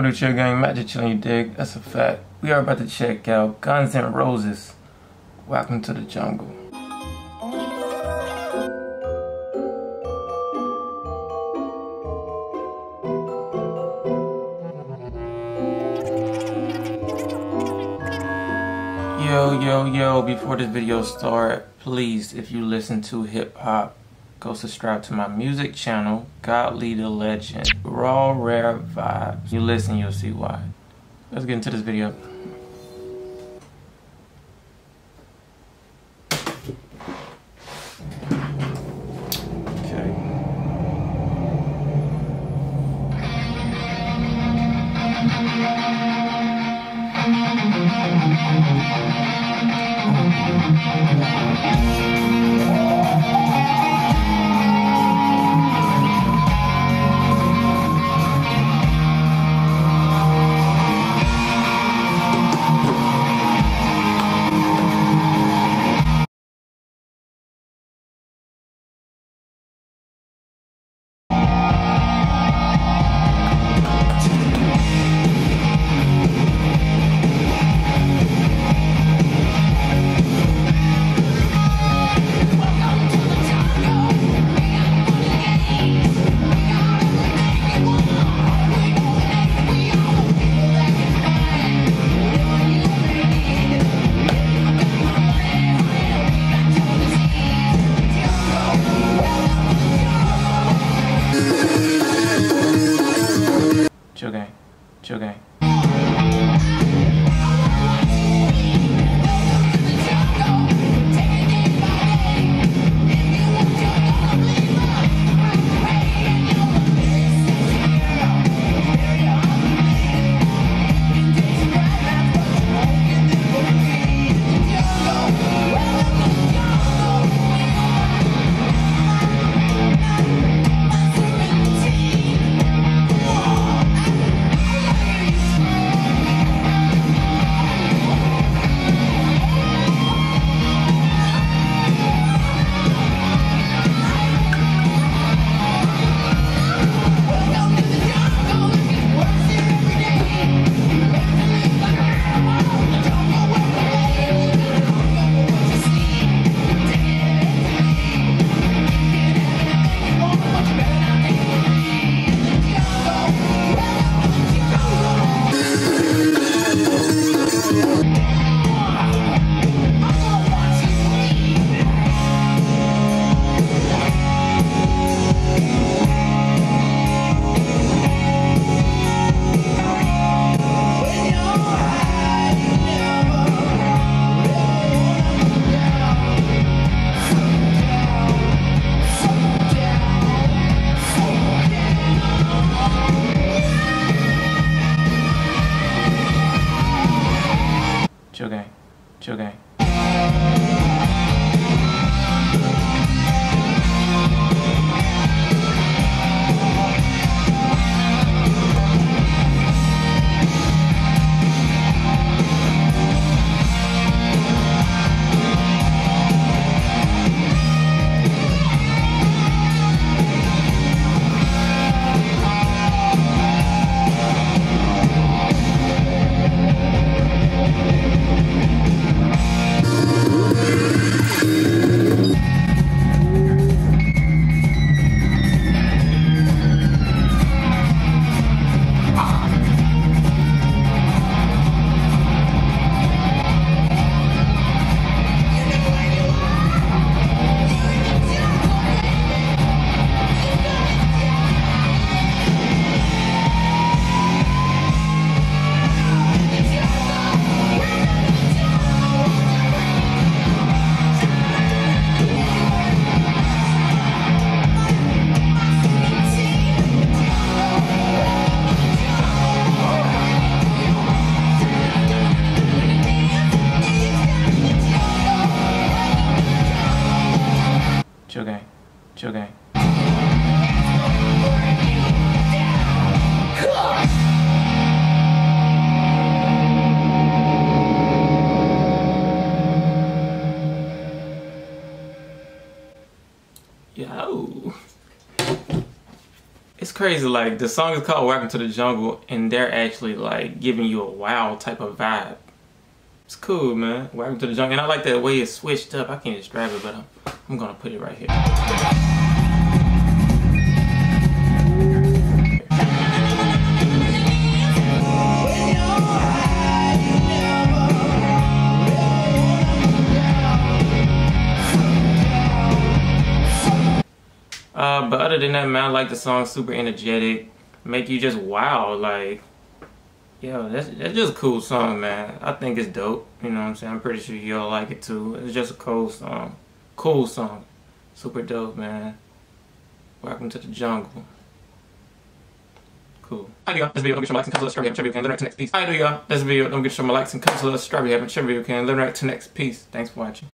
What up, chill gang? Matt, chilling, you dig? That's a fact. We are about to check out Guns N' Roses. Welcome to the Jungle. Yo, before this video starts, please, if you listen to hip-hop, go subscribe to my music channel, Godly the Legend. Raw, rare vibes. You listen, you'll see why. Let's get into this video. Chill gang. Chill gang. Chill gang. Yo. It's crazy, like the song is called Welcome to the Jungle and they're actually like giving you a wild type of vibe. It's cool, man. Welcome to the Jungle. And I like that way it's switched up. I can't describe it, but I'm gonna put it right here. But other than that, man, I like the song. Super energetic, make you just wow. Like, yo, that's just a cool song, man. I think it's dope. You know what I'm saying? I'm pretty sure y'all like it too. It's just a cool song, super dope, man. Welcome to the Jungle. Cool. I do y'all. This video, don't get your likes and comments. Subscribe if you can. Let me know to next piece. I do y'all. This video, don't get your likes and comments. Subscribe if you can. Let me know to next piece. Thanks for watching.